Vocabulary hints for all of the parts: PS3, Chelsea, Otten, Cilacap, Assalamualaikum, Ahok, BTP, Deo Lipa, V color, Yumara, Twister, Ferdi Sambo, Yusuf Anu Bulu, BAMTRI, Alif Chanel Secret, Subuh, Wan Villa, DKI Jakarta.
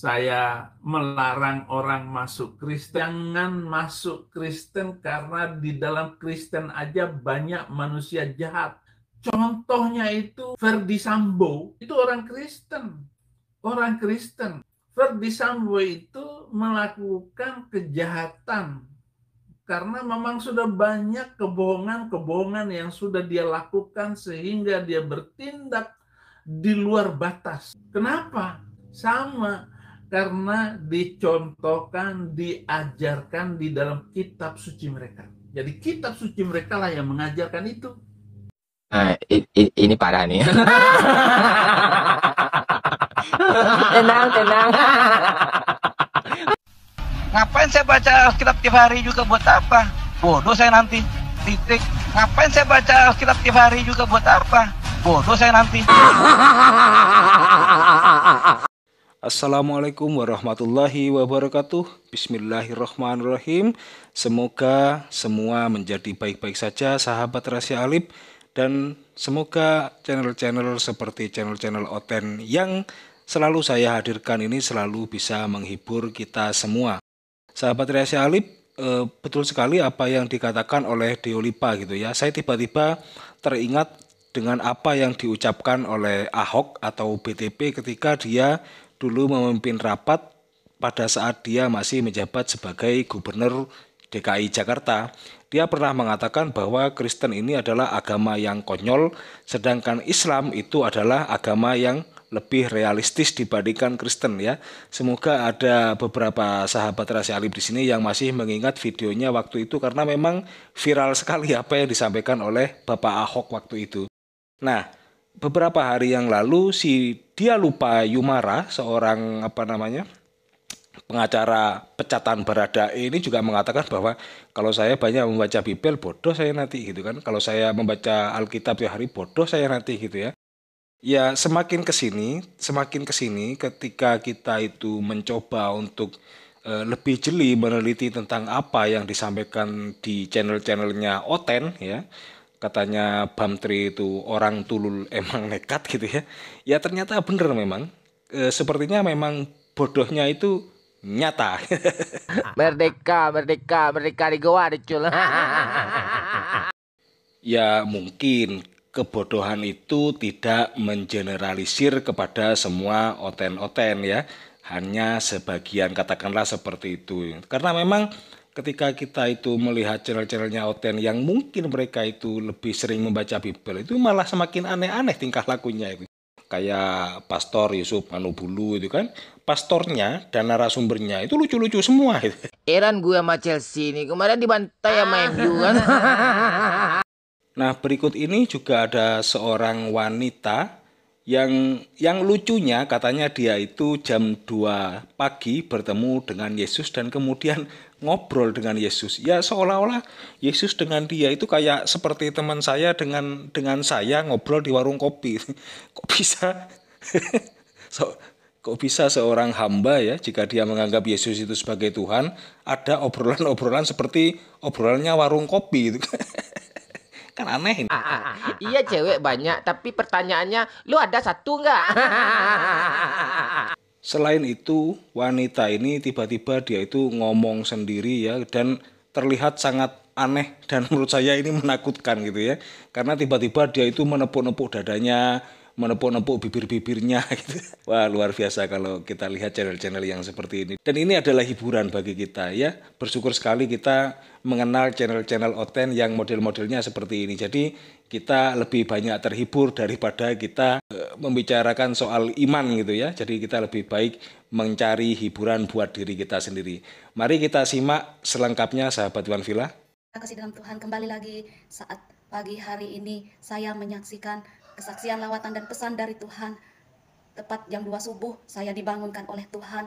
Saya melarang orang masuk Kristen. Jangan masuk Kristen karena di dalam Kristen aja banyak manusia jahat. Contohnya itu Ferdi Sambo, itu orang Kristen. Orang Kristen. Ferdi Sambo itu melakukan kejahatan karena memang sudah banyak kebohongan-kebohongan yang sudah dia lakukan sehingga dia bertindak di luar batas. Kenapa? Sama. Karena dicontohkan, diajarkan di dalam kitab suci mereka. Jadi kitab suci mereka lah yang mengajarkan itu. Ini parah nih. Tenang. Ngapain saya baca kitab tiap hari juga buat apa? Bodoh saya nanti. Titik. Ngapain saya baca kitab tiap hari juga buat apa? Bodoh saya nanti. Assalamualaikum warahmatullahi wabarakatuh. Bismillahirrahmanirrahim. Semoga semua menjadi baik-baik saja sahabat Rahasia Alif. Dan semoga channel-channel seperti channel-channel Otten yang selalu saya hadirkan ini selalu bisa menghibur kita semua. Sahabat Rahasia Alif, betul sekali apa yang dikatakan oleh Deo Lipa gitu ya. Saya tiba-tiba teringat dengan apa yang diucapkan oleh Ahok atau BTP ketika dia dulu memimpin rapat pada saat dia masih menjabat sebagai Gubernur DKI Jakarta. Dia pernah mengatakan bahwa Kristen ini adalah agama yang konyol, sedangkan Islam itu adalah agama yang lebih realistis dibandingkan Kristen ya. Semoga ada beberapa sahabat Rahasia Alif di sini yang masih mengingat videonya waktu itu karena memang viral sekali apa yang disampaikan oleh Bapak Ahok waktu itu. Nah, beberapa hari yang lalu si Deo Lipa Yumara, seorang pengacara pecatan berada ini juga mengatakan bahwa kalau saya banyak membaca Bibel bodoh saya nanti gitu kan, kalau saya membaca Alkitab tiap hari bodoh saya nanti gitu ya. Ya semakin kesini ketika kita itu mencoba untuk lebih jeli meneliti tentang apa yang disampaikan di channel-channelnya Otten ya. Katanya BAMTRI itu orang tulul emang nekat gitu ya. Ya ternyata bener memang. Sepertinya memang bodohnya itu nyata. Merdeka di goa dicul. Ya mungkin kebodohan itu tidak mengeneralisir kepada semua Otten ya. Hanya sebagian katakanlah seperti itu. Karena memang ketika kita itu melihat channel-channelnya Otten yang mungkin mereka itu lebih sering membaca Bibel itu malah semakin aneh-aneh tingkah lakunya itu. Kayak Pastor Yusuf Anu Bulu itu kan, pastornya dan narasumbernya itu lucu-lucu semua itu. Heran gue sama Chelsea ini, kemarin dibantai sama MU kan. Nah, berikut ini juga ada seorang wanita yang lucunya katanya dia itu jam 2 pagi bertemu dengan Yesus dan kemudian ngobrol dengan Yesus. Ya seolah-olah Yesus dengan dia itu kayak seperti teman saya dengan saya ngobrol di warung kopi. Kok bisa seorang hamba ya jika dia menganggap Yesus itu sebagai Tuhan ada obrolan-obrolan seperti obrolannya warung kopi itu. Kan aneh ini. Iya cewek banyak tapi pertanyaannya lu ada satu nggak? Selain itu, wanita ini tiba-tiba dia itu ngomong sendiri ya dan terlihat sangat aneh dan menurut saya ini menakutkan gitu ya. Karena tiba-tiba dia itu menepuk-nepuk dadanya, menepuk-nepuk bibir-bibirnya gitu. Wah, luar biasa kalau kita lihat channel-channel yang seperti ini. Dan ini adalah hiburan bagi kita ya. Bersyukur sekali kita mengenal channel-channel Otten yang model-modelnya seperti ini. Jadi kita lebih banyak terhibur daripada kita membicarakan soal iman gitu ya. Jadi kita lebih baik mencari hiburan buat diri kita sendiri. Mari kita simak selengkapnya sahabat Wan Villa. Terima kasih dalam Tuhan, kembali lagi saat pagi hari ini saya menyaksikan kesaksian lawatan dan pesan dari Tuhan. Tepat jam 2 subuh saya dibangunkan oleh Tuhan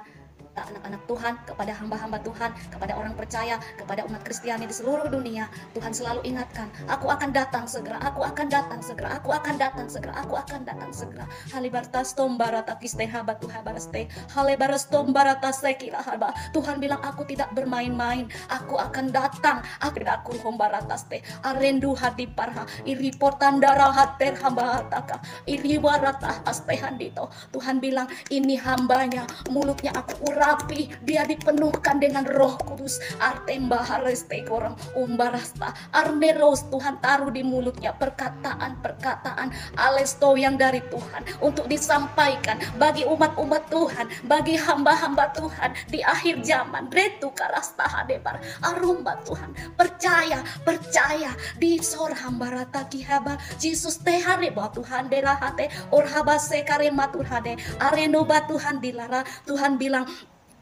anak-anak Tuhan, kepada hamba-hamba Tuhan, kepada orang percaya, kepada umat Kristiani di seluruh dunia. Tuhan selalu ingatkan, aku akan datang segera, aku akan datang segera, aku akan datang segera, aku akan datang segera. Halibartas tombarata kistehabat tuhabaraste, halibaras tombarata sekirahaba. Tuhan bilang, aku tidak bermain-main, aku akan datang. Akridakun hombaratas te, arendu hadiparha, iriportan darah hater hamba hataka, iriwaratah astehandito. Tuhan bilang, ini hambanya, mulutnya aku urapi, dia dipenuhkan dengan Roh Kudus. Artemba hareste korang umbarasta, armeros, Tuhan taruh di mulutnya perkataan-perkataan alesto yang dari Tuhan untuk disampaikan bagi umat-umat Tuhan, bagi hamba-hamba Tuhan di akhir zaman. Retu karasta hadebar arumba Tuhan, percaya, percaya di sor hambarata kihaba Jesus teh hareba Tuhan derahate orhabase karematur hade arenoba Tuhan dilara. Tuhan bilang,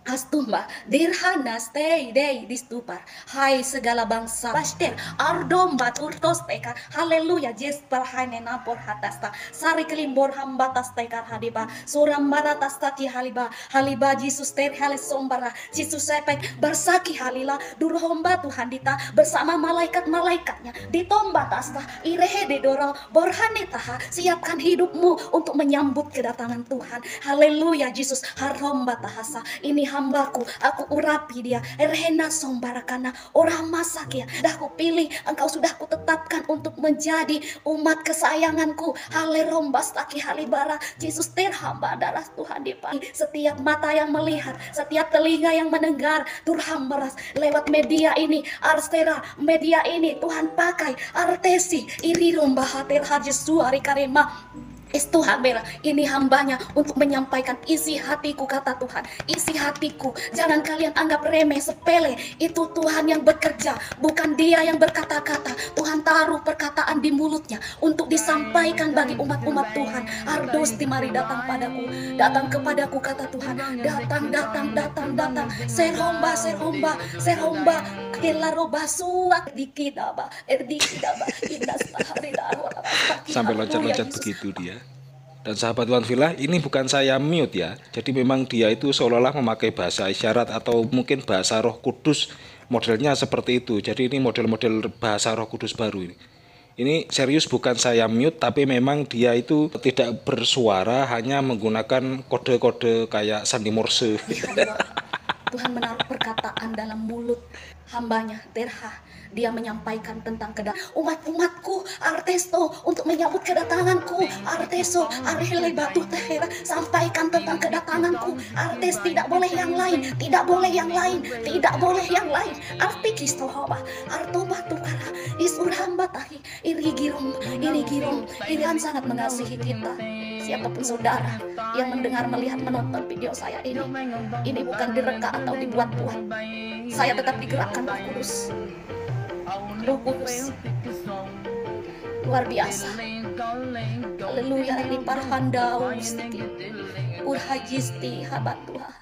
Astumba, dirhana, stay day, distupar. Hai segala bangsa, baster, ardomba, turtos teka. Haleluya, jespal, hainena, porhatasta. Sari kelimbor, hamba, tas tekar, hadiba. Surambara, tas taki, haliba. Haliba, Jesus, ter, halis, sombara. Jesus, sepek, bersaki, halila. Durhomba, Tuhan dita, bersama malaikat-malaikatnya. Ditomba, tasta, irehe, didoro, borhane, taha. Siapkan hidupmu untuk menyambut kedatangan Tuhan. Haleluya, Jesus, haromba, tahasa. Ini hambaku, aku urapi dia. Erhena sombarakana orang masak ya. Dah ku pilih, engkau sudah ku tetapkan untuk menjadi umat kesayanganku. Halerombas taki halibara, Jesus terhamba darah Tuhan dipakai. Setiap mata yang melihat, setiap telinga yang mendengar, Tuhan beras lewat media ini, arstera media ini Tuhan pakai. Artesi iri romba hater hajis suari karema. Tuhan bela, ini hambanya untuk menyampaikan isi hatiku, kata Tuhan. Isi hatiku, jangan kalian anggap remeh, sepele. Itu Tuhan yang bekerja, bukan dia yang berkata-kata. Tuhan taruh perkataan di mulutnya untuk disampaikan bagi umat-umat Tuhan. Ardosti, mari datang padaku, datang kepadaku, kata Tuhan. Datang, datang, datang, datang. Seromba, seromba, seromba. Sampai loncat-loncat begitu dia. Dan sahabat Tuhan Villa, ini bukan saya mute ya. Jadi memang dia itu seolah-olah memakai bahasa isyarat atau mungkin bahasa Roh Kudus, modelnya seperti itu. Jadi ini model-model bahasa Roh Kudus baru ini. Ini serius, bukan saya mute, tapi memang dia itu tidak bersuara, hanya menggunakan kode-kode kayak sandi morse. Tuhan menaruh perkataan dalam mulut hambanya, Terha. Dia menyampaikan tentang umat-umatku, Artesto, untuk menyambut kedatanganku. Arteso, Arhele Batu Tehera, sampaikan tentang kedatanganku. Artes, tidak boleh yang lain, tidak boleh yang lain, tidak boleh yang lain. Artikisto Hoba, Arto Batu Kara, Isur Hamba Tahi, Irigirum, Irigirum. Irian sangat mengasihi kita. Siapapun saudara yang mendengar, melihat, menonton video saya ini bukan direka atau dibuat-buat. Saya tetap digerakkan Roh Kudus. Roh Kudus luar biasa. Haleluya, ini parhandau, urhajisti habat Tuhan.